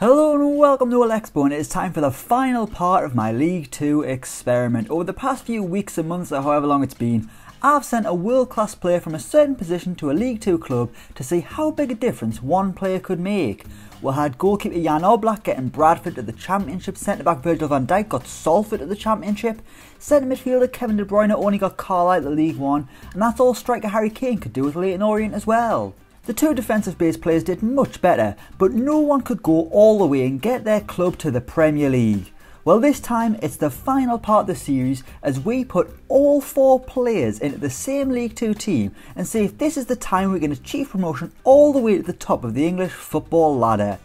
Hello and welcome to Elecspo, and it is time for the final part of my League 2 experiment. Over the past few weeks and months, or however long it's been, I've sent a world-class player from a certain position to a League 2 club to see how big a difference one player could make. We had goalkeeper Jan Oblak getting Bradford to the Championship, centre-back Virgil van Dijk got Salford to the Championship, centre midfielder Kevin De Bruyne only got Carlisle to League 1, and that's all striker Harry Kane could do with Leyton Orient as well. The two defensive based players did much better, but no one could go all the way and get their club to the Premier League. Well, this time it's the final part of the series as we put all four players into the same League 2 team and see if this is the time we can achieve promotion all the way to the top of the English football ladder.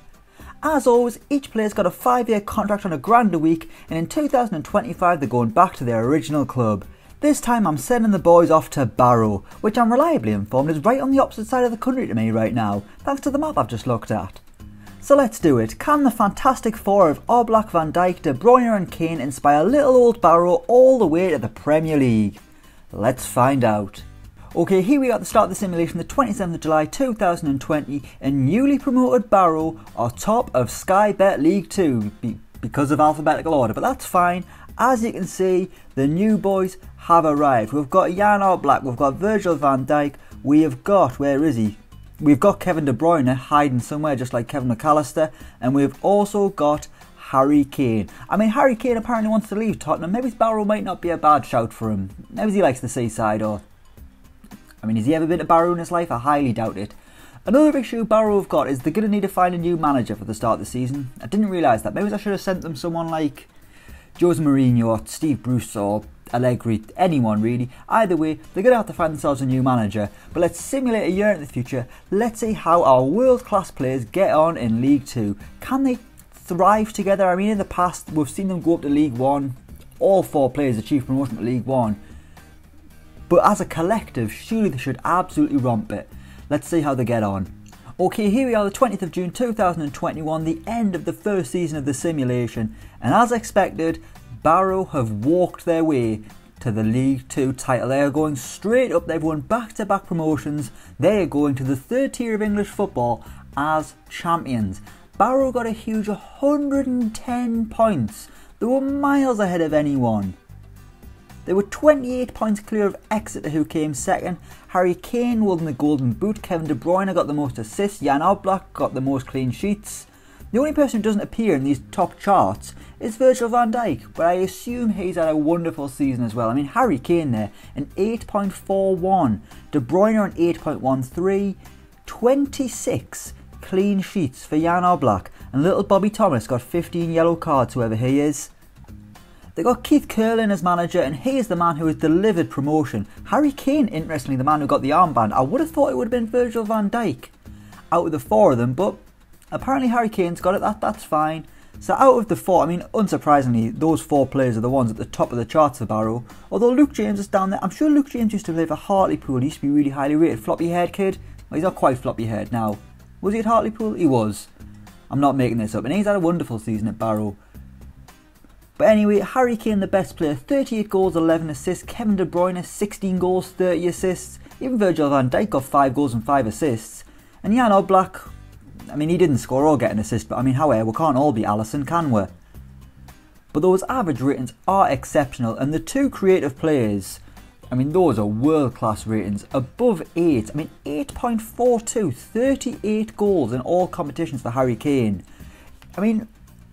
As always, each player's got a 5-year contract on £1,000 a week, and in 2025 they're going back to their original club. This time I'm sending the boys off to Barrow, which I'm reliably informed is right on the opposite side of the country to me right now, thanks to the map I've just looked at. So let's do it. Can the fantastic four of Oblak, Van Dijk, De Bruyne and Kane inspire little old Barrow all the way to the Premier League? Let's find out. Okay, here we are at the start of the simulation, the 27th of July 2020, and newly promoted Barrow are top of Sky Bet League 2, because of alphabetical order, but that's fine. As you can see, the new boys have arrived. We've got Jan Oblak, we've got Virgil van Dijk, we have got, where is he? We've got Kevin De Bruyne hiding somewhere just like Kevin McAllister, and we've also got Harry Kane. I mean, Harry Kane apparently wants to leave Tottenham. Maybe Barrow might not be a bad shout for him. Maybe he likes the seaside, or... I mean, has he ever been to Barrow in his life? I highly doubt it. Another issue Barrow have got is they're going to need to find a new manager for the start of the season. I didn't realise that. Maybe I should have sent them someone like Jose Mourinho or Steve Bruce or Allegri, anyone really. Either way, they're going to have to find themselves a new manager. But let's simulate a year into the future. Let's see how our world-class players get on in League 2. Can they thrive together? I mean, in the past, we've seen them go up to League 1. All four players achieve promotion to League 1. But as a collective, surely they should absolutely romp it. Let's see how they get on. Okay, here we are, the 20th of June 2021, the end of the first season of the simulation, and as expected, Barrow have walked their way to the League 2 title. They are going straight up, they've won back-to-back promotions, they are going to the third tier of English football as champions. Barrow got a huge 110 points, they were miles ahead of anyone. They were 28 points clear of Exeter, who came second. Harry Kane won the Golden Boot, Kevin De Bruyne got the most assists, Jan Oblak got the most clean sheets. The only person who doesn't appear in these top charts is Virgil van Dijk, but I assume he's had a wonderful season as well. I mean, Harry Kane there, an 8.41, De Bruyne an 8.13, 26 clean sheets for Jan Oblak, and little Bobby Thomas got 15 yellow cards, whoever he is. They got Keith Curle in as manager, and he is the man who has delivered promotion. Harry Kane, interestingly, the man who got the armband. I would have thought it would have been Virgil van Dijk out of the four of them, but apparently Harry Kane's got it, that's fine. So out of the four, I mean, unsurprisingly, those four players are the ones at the top of the charts for Barrow. Although Luke James is down there. I'm sure Luke James used to play for Hartlepool. He used to be really highly rated. Floppy-haired kid. Well, he's not quite floppy-haired now. Was he at Hartlepool? He was. I'm not making this up. And he's had a wonderful season at Barrow. But anyway, Harry Kane the best player, 38 goals, 11 assists, Kevin De Bruyne 16 goals, 30 assists, even Virgil van Dijk got 5 goals and 5 assists, and Jan Oblak, I mean, he didn't score or get an assist, but I mean, however, we can't all be Alisson, can we? But those average ratings are exceptional, and the two creative players, I mean, those are world class ratings, above 8, I mean 8.42, 38 goals in all competitions for Harry Kane. I mean,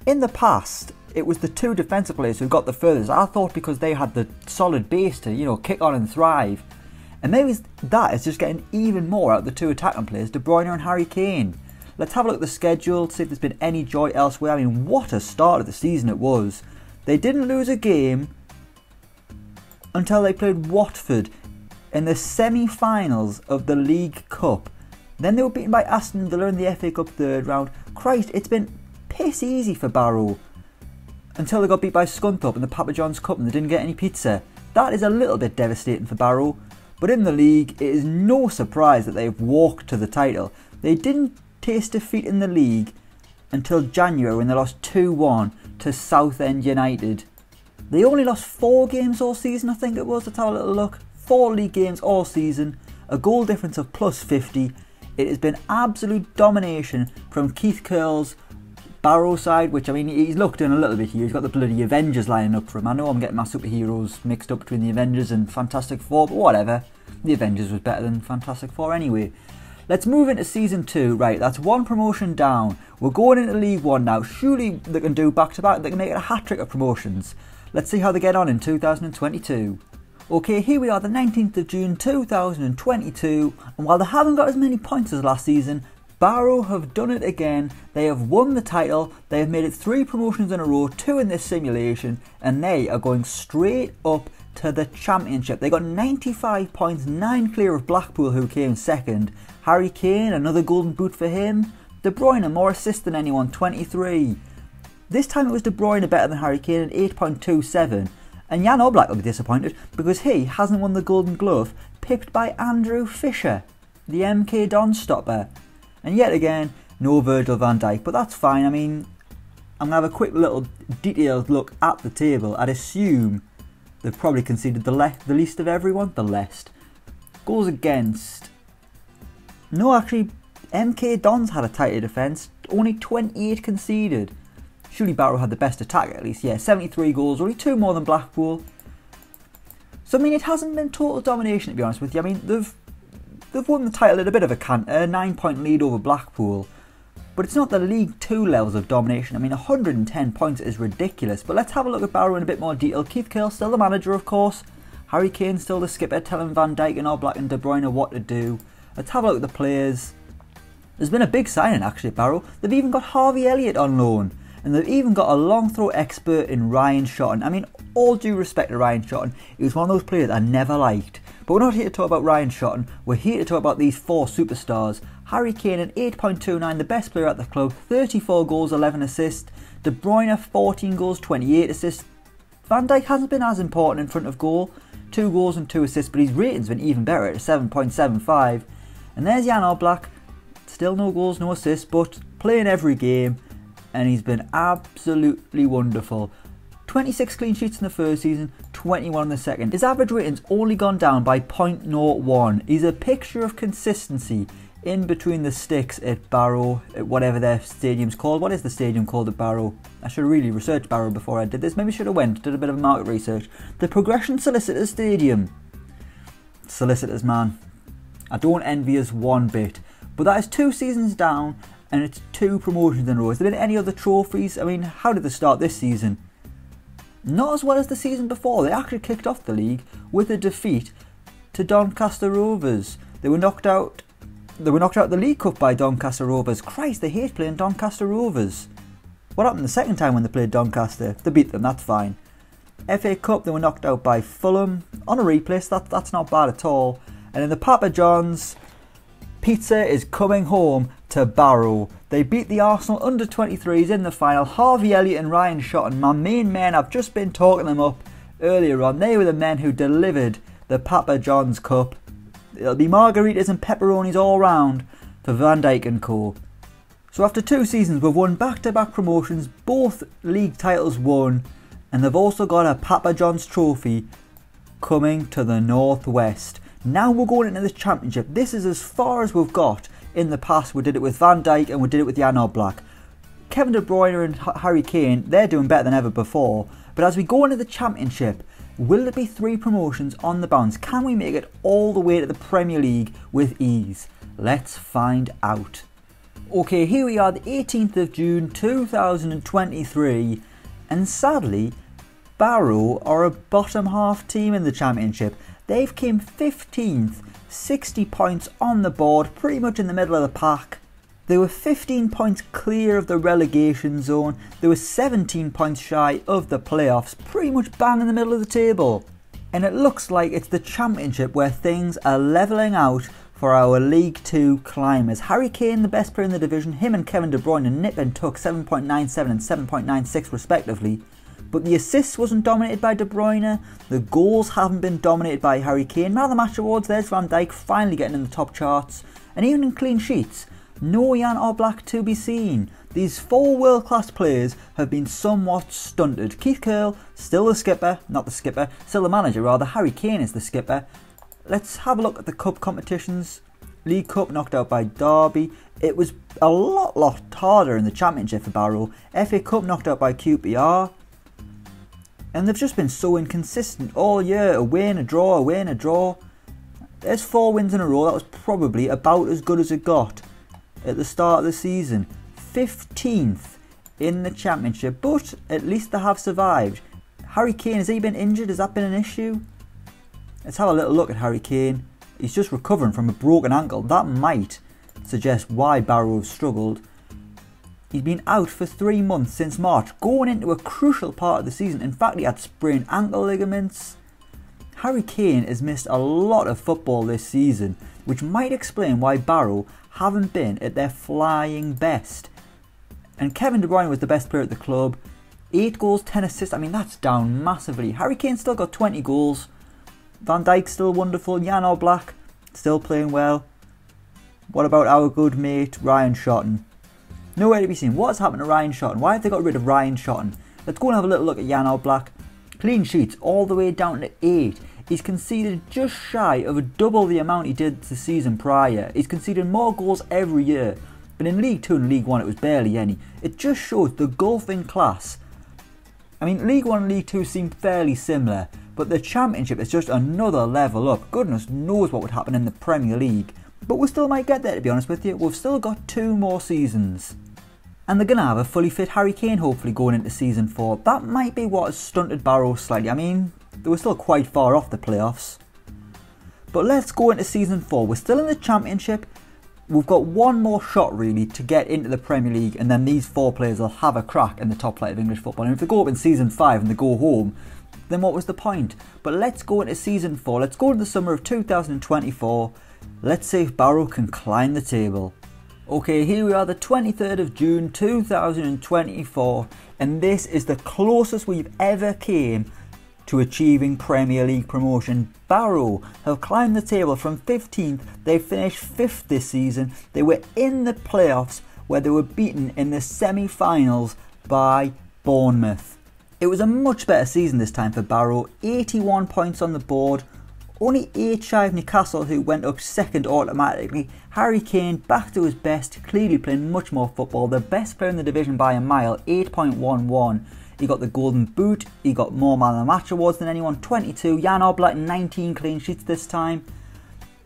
in the past, it was the two defensive players who got the furthest. I thought because they had the solid base to, you know, kick on and thrive. And maybe that is just getting even more out of the two attacking players, De Bruyne and Harry Kane. Let's have a look at the schedule, see if there's been any joy elsewhere. I mean, what a start of the season it was. They didn't lose a game until they played Watford in the semi-finals of the League Cup. Then they were beaten by Aston Villa in the FA Cup third round. Christ, it's been piss easy for Barrow. Until they got beat by Scunthorpe in the Papa John's Cup and they didn't get any pizza. That is a little bit devastating for Barrow, but in the league it is no surprise that they've walked to the title. They didn't taste defeat in the league until January when they lost 2-1 to Southend United. They only lost 4 games all season, I think it was, let's have a little look. 4 league games all season, a goal difference of +50. It has been absolute domination from Keith Curle's Barrow side, which, I mean, he's looked in a little bit here. He's got the bloody Avengers lining up for him. I know I'm getting my superheroes mixed up between the Avengers and Fantastic Four, but whatever. The Avengers was better than Fantastic Four anyway. Let's move into Season 2. Right, that's one promotion down. We're going into League 1 now. Surely they can do back-to-back. They can make it a hat-trick of promotions. Let's see how they get on in 2022. Okay, here we are, the 19th of June 2022. And while they haven't got as many points as last season, Barrow have done it again. They have won the title. They have made it 3 promotions in a row, 2 in this simulation. And they are going straight up to the Championship. They got 95 points, 9 clear of Blackpool, who came second. Harry Kane, another golden boot for him. De Bruyne, more assists than anyone, 23. This time it was De Bruyne better than Harry Kane at 8.27. And Jan Oblak will be disappointed because he hasn't won the Golden Glove, pipped by Andrew Fisher, the MK Dons stopper. And yet again, no Virgil van Dijk, but that's fine. I mean, I'm going to have a quick little detailed look at the table. I'd assume they've probably conceded the least of everyone. The less. Goals against. No, actually, MK Dons had a tighter defence. Only 28 conceded. Surely Barrow had the best attack at least. Yeah, 73 goals. Only 2 more than Blackpool. So, I mean, it hasn't been total domination, to be honest with you. I mean, they've won the title at a bit of a canter. A 9-point lead over Blackpool. But it's not the League 2 levels of domination. I mean, 110 points is ridiculous. But let's have a look at Barrow in a bit more detail. Keith Curle, still the manager, of course. Harry Kane, still the skipper, telling Van Dijk and Oblak and De Bruyne what to do. Let's have a look at the players. There's been a big signing, actually, at Barrow. They've even got Harvey Elliott on loan. And they've even got a long throw expert in Ryan Shotton. I mean, all due respect to Ryan Shotton. He was one of those players I never liked. But we're not here to talk about Ryan Shotton. We're here to talk about these 4 superstars. Harry Kane at 8.29, the best player at the club. 34 goals, 11 assists. De Bruyne, 14 goals, 28 assists. Van Dijk hasn't been as important in front of goal. 2 goals and 2 assists, but his rating's been even better at a 7.75. And there's Jan Oblak. Still no goals, no assists, but playing every game. And he's been absolutely wonderful. 26 clean sheets in the first season, 21 in the second. His average rating's only gone down by 0.01. He's a picture of consistency in between the sticks at Barrow, at whatever their stadium's called. What is the stadium called at Barrow? I should have really researched Barrow before I did this. Maybe I should have did a bit of market research. The Progression Solicitors Stadium. Solicitors, man. I don't envy us one bit. But that is 2 seasons down. And it's 2 promotions in a row. Has there been any other trophies? I mean, how did they start this season? Not as well as the season before. They actually kicked off the league with a defeat to Doncaster Rovers. They were knocked out of the League Cup by Doncaster Rovers. Christ, they hate playing Doncaster Rovers. What happened the second time when they played Doncaster? They beat them, that's fine. FA Cup, they were knocked out by Fulham. On a replace, that's not bad at all. And in the Papa John's, pizza is coming home to Barrow. They beat the Arsenal under-23s in the final. Harvey Elliott and Ryan Shotton, my main men, I've just been talking them up earlier on. They were the men who delivered the Papa John's Cup. It'll be margaritas and pepperonis all round for Van Dijk and co. So after 2 seasons, we've won back-to-back promotions, both league titles won, and they've also got a Papa John's trophy coming to the northwest. Now we're going into the Championship. This is as far as we've got. In the past, we did it with Van Dijk and we did it with Jan Oblak. Kevin De Bruyne and Harry Kane, they're doing better than ever before. But as we go into the Championship, will there be 3 promotions on the bounce? Can we make it all the way to the Premier League with ease? Let's find out. Okay, here we are, the 18th of June 2023. And sadly, Barrow are a bottom half team in the Championship. They've came 15th, 60 points on the board, pretty much in the middle of the pack. They were 15 points clear of the relegation zone. They were 17 points shy of the playoffs, pretty much bang in the middle of the table. And it looks like it's the Championship where things are levelling out for our League 2 climbers. Harry Kane, the best player in the division, him and Kevin De Bruyne nip and tuck 7.97 and 7.96 respectively. But the assists wasn't dominated by De Bruyne, the goals haven't been dominated by Harry Kane. Man of the match awards, there's Van Dijk finally getting in the top charts. And even in clean sheets, no Jan Oblak to be seen. These 4 world-class players have been somewhat stunted. Keith Curle, still the skipper, not the skipper, still the manager rather, Harry Kane is the skipper. Let's have a look at the cup competitions. League Cup knocked out by Derby. It was a lot harder in the Championship for Barrow. FA Cup knocked out by QPR. And they've just been so inconsistent all year. A win, a draw, a win, a draw. There's 4 wins in a row. That was probably about as good as it got at the start of the season. 15th in the Championship, but at least they have survived. Harry Kane, has he been injured? Has that been an issue? Let's have a little look at Harry Kane. He's just recovering from a broken ankle. That might suggest why Barrow have struggled. He's been out for 3 months since March, going into a crucial part of the season. In fact, he had sprained ankle ligaments. Harry Kane has missed a lot of football this season, which might explain why Barrow haven't been at their flying best. And Kevin De Bruyne was the best player at the club. 8 goals, 10 assists. I mean, that's down massively. Harry Kane still got 20 goals. Van Dijk still wonderful. Jan Oblak still playing well. What about our good mate Ryan Shotton? Nowhere to be seen. What's happened to Ryan Shotton? Why have they got rid of Ryan Shotton? Let's go and have a little look at Jan Oblak. Clean sheets all the way down to 8. He's conceded just shy of a double the amount he did the season prior. He's conceded more goals every year, but in League 2 and League 1 it was barely any. It just shows the gulf in class. I mean, League 1 and League 2 seem fairly similar, but the Championship is just another level up. Goodness knows what would happen in the Premier League. But we still might get there, to be honest with you. We've still got 2 more seasons. And they're going to have a fully fit Harry Kane, hopefully, going into Season 4. That might be what has stunted Barrow slightly. I mean, they were still quite far off the playoffs. But let's go into Season 4. We're still in the Championship. We've got 1 more shot, really, to get into the Premier League. And then these 4 players will have a crack in the top flight of English football. And if they go up in Season 5 and they go home, then what was the point? But let's go into Season 4. Let's go to the summer of 2024. Let's see if Barrow can climb the table. Okay, here we are, the 23rd of June 2024, and this is the closest we've ever came to achieving Premier League promotion. Barrow have climbed the table from 15th. They finished 5th this season. They were in the playoffs where they were beaten in the semi-finals by Bournemouth. It was a much better season this time for Barrow. 81 points on the board. Only 8 shy of Newcastle, who went up 2nd automatically. Harry Kane back to his best, clearly playing much more football. The best player in the division by a mile, 8.11. He got the Golden Boot, he got more Man of the Match awards than anyone, 22. Jan Oblak, 19 clean sheets this time.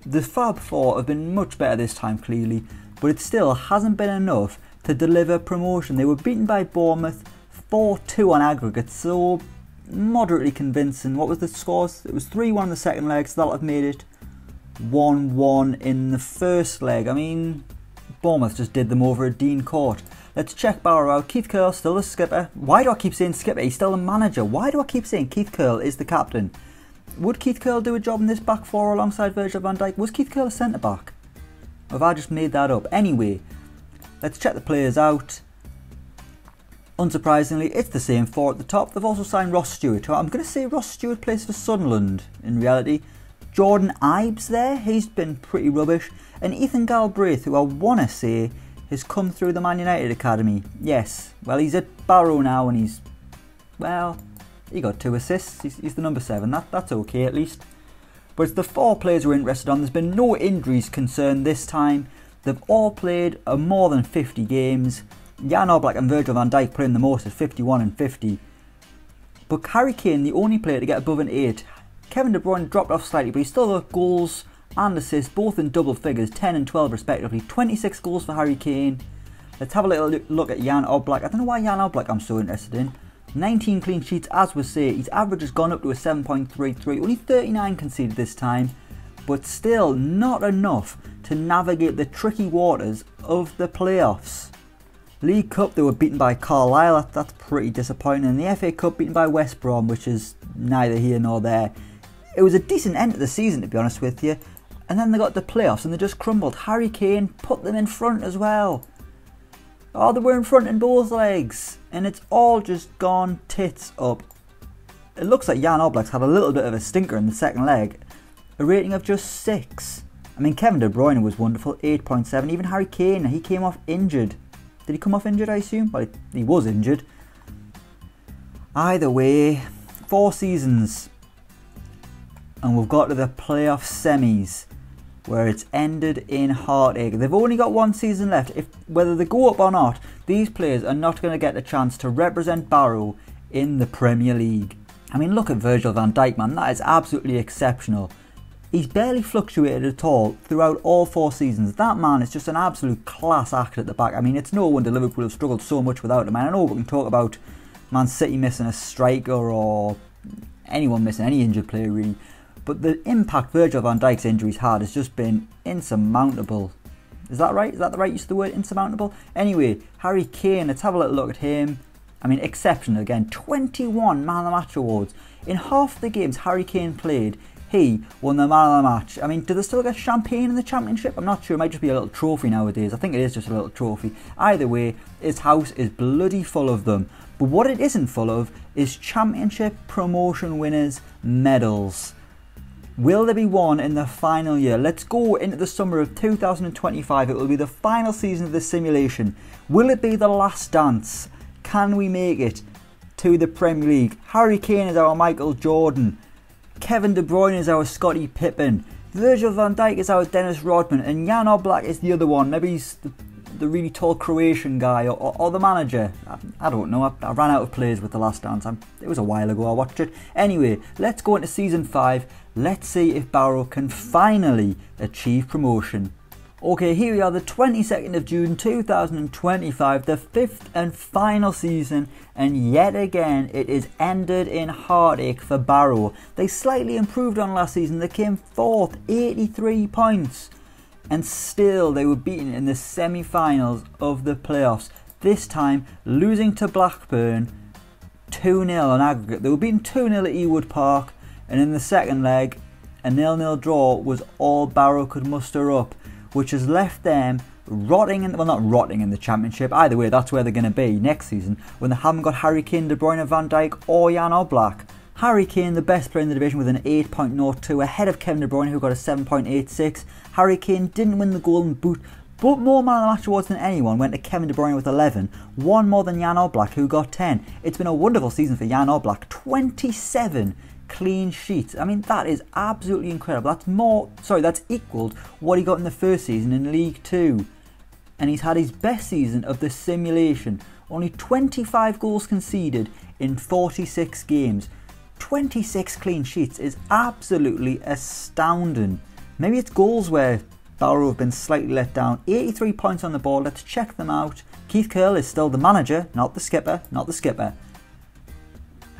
The Fab Four have been much better this time, clearly, but it still hasn't been enough to deliver promotion. They were beaten by Bournemouth, 4-2 on aggregate, so moderately convincing. What was the scores? It was 3-1 in the second leg, so that'll have made it 1-1 in the first leg. I mean, Bournemouth just did them over at Dean Court. Let's check Barrow out. Keith Curle, still the skipper. Why do I keep saying skipper? He's still the manager. Why do I keep saying Keith Curle is the captain? Would Keith Curle do a job in this back four alongside Virgil van Dijk? Was Keith Curle a centre-back? Or have I just made that up? Anyway, let's check the players out. Unsurprisingly, it's the same 4 at the top. They've also signed Ross Stewart. I'm going to say Ross Stewart plays for Sunderland in reality. Jordan Ibe's there. He's been pretty rubbish. And Ethan Galbraith, who I want to say has come through the Man United Academy. Yes. Well, he's at Barrow now and he's... well, he got 2 assists. He's the number 7. That's okay at least. But it's the 4 players we're interested on. There's been no injuries concerned this time. They've all played more than 50 games. Jan Oblak and Virgil van Dijk playing the most at 51 and 50. But Harry Kane, the only player to get above an 8. Kevin De Bruyne dropped off slightly, but he still got goals and assists, both in double figures, 10 and 12 respectively. 26 goals for Harry Kane. Let's have a little look at Jan Oblak. I don't know why Jan Oblak I'm so interested in. 19 clean sheets, as we say. His average has gone up to a 7.33. Only 39 conceded this time, but still not enough to navigate the tricky waters of the playoffs. League Cup, they were beaten by Carlisle. That's pretty disappointing. And the FA Cup beaten by West Brom, which is neither here nor there. It was a decent end to the season, to be honest with you. And then they got the playoffs and they just crumbled. Harry Kane put them in front as well. Oh, they were in front in both legs. And it's all just gone tits up. It looks like Jan Oblak's had a little bit of a stinker in the second leg. A rating of just 6. I mean, Kevin De Bruyne was wonderful, 8.7. Even Harry Kane, he came off injured. Did he come off injured, I assume? Well, he was injured. Either way, 4 seasons. And we've got to the playoff semis. where it's ended in heartache. They've only got one season left. Whether they go up or not, these players are not going to get a chance to represent Barrow in the Premier League. I mean, look at Virgil van Dijk, man. That is absolutely exceptional. He's barely fluctuated at all throughout all four seasons. That man is just an absolute class act at the back. I mean, it's no wonder Liverpool have struggled so much without him. And I know we can talk about Man City missing a striker or anyone missing any injured player, really. But the impact Virgil van Dijk's injuries had has just been insurmountable. Is that right? Is that the right use of the word, insurmountable? Anyway, Harry Kane, let's have a little look at him. I mean, exceptional again. 21 Man of the Match awards. In half the games Harry Kane played, he won the Man of the Match. I mean, do they still get champagne in the Championship? I'm not sure. It might just be a little trophy nowadays. I think it is just a little trophy. Either way, his house is bloody full of them. But what it isn't full of is Championship promotion winners' medals. Will there be one in the final year? Let's go into the summer of 2025. It will be the final season of the simulation. Will it be the last dance? Can we make it to the Premier League? Harry Kane is our Michael Jordan. Kevin De Bruyne is our Scottie Pippen. Virgil van Dijk is our Dennis Rodman. And Jan Oblak is the other one. Maybe he's the really tall Croatian guy or the manager. I don't know. I ran out of players with The Last Dance. It was a while ago I watched it. Anyway, let's go into season 5. Let's see if Barrow can finally achieve promotion. Okay, here we are, the 22nd of June 2025, the 5th and final season, and yet again it is ended in heartache for Barrow. They slightly improved on last season. They came 4th, 83 points. And still they were beaten in the semi-finals of the playoffs, this time losing to Blackburn 2-0 on aggregate. They were beaten 2-0 at Ewood Park, and in the second leg a 0-0 draw was all Barrow could muster up, which has left them rotting, well, not rotting in the Championship, either way that's where they're going to be next season when they haven't got Harry Kane, De Bruyne, Van Dijk or Jan Oblak. Harry Kane, the best player in the division with an 8.02 ahead of Kevin De Bruyne who got a 7.86. Harry Kane didn't win the Golden Boot, but more Man of the Match awards than anyone went to Kevin De Bruyne with 11, one more than Jan Oblak who got 10. It's been a wonderful season for Jan Oblak, 27 clean sheets. I mean, that is absolutely incredible. That's equalled what he got in the first season in League 2. And he's had his best season of the simulation, only 25 goals conceded in 46 games. 26 clean sheets is absolutely astounding. Maybe it's goals where Barrow have been slightly let down. 83 points on the board. Let's check them out. Keith Curle is still the manager, not the skipper.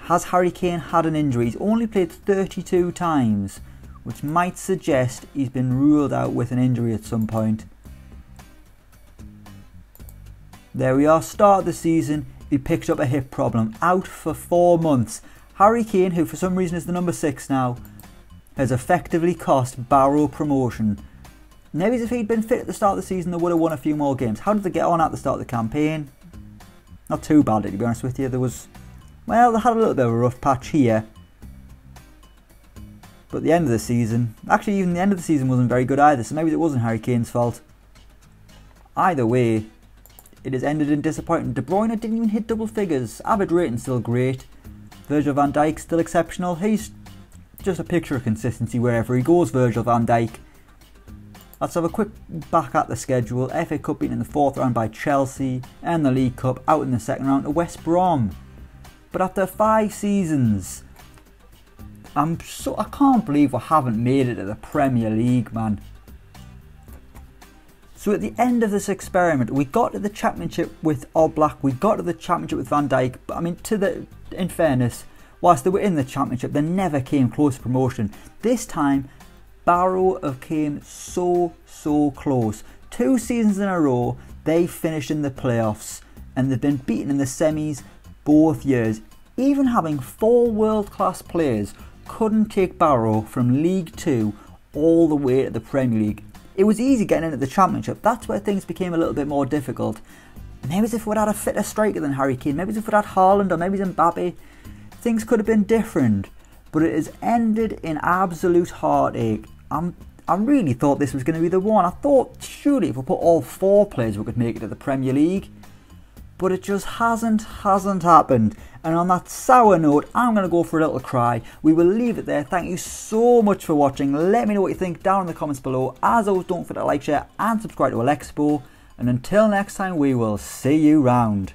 Has Harry Kane had an injury? He's only played 32 times, which might suggest he's been ruled out with an injury at some point. There we are, start of the season, he picked up a hip problem, out for 4 months. Harry Kane, who for some reason is the number 6 now, has effectively cost Barrow promotion. Maybe if he'd been fit at the start of the season, they would have won a few more games. How did they get on at the start of the campaign? Not too bad, to be honest with you. They had a little bit of a rough patch here. But the end of the season, actually even the end of the season wasn't very good either, so maybe it wasn't Harry Kane's fault. Either way, it has ended in disappointment. De Bruyne didn't even hit double figures. Average rating's still great. Virgil van Dijk still exceptional. He's just a picture of consistency wherever he goes, Virgil van Dijk. Let's have a quick back at the schedule. FA Cup beaten in the 4th round by Chelsea, and the League Cup out in the 2nd round to West Brom. But after 5 seasons, I can't believe we haven't made it to the Premier League, man. So at the end of this experiment, we got to the Championship with Oblak, we got to the Championship with Van Dijk, but I mean, in fairness, whilst they were in the Championship, they never came close to promotion. This time, Barrow have came so close. 2 seasons in a row, they finished in the playoffs, and they've been beaten in the semis both years. Even having 4 world-class players couldn't take Barrow from League 2 all the way to the Premier League. It was easy getting into the Championship. That's where things became a little bit more difficult. Maybe if we'd had a fitter striker than Harry Kane, maybe if we'd had Haaland or maybe Mbappe, things could have been different. But it has ended in absolute heartache. I really thought this was going to be the one. I thought surely if we put all 4 players we could make it to the Premier League. but it just hasn't happened. And on that sour note, I'm going to go for a little cry. We will leave it there. Thank you so much for watching. Let me know what you think down in the comments below. As always, don't forget to like, share and subscribe to Elecspo. And until next time, we will see you round.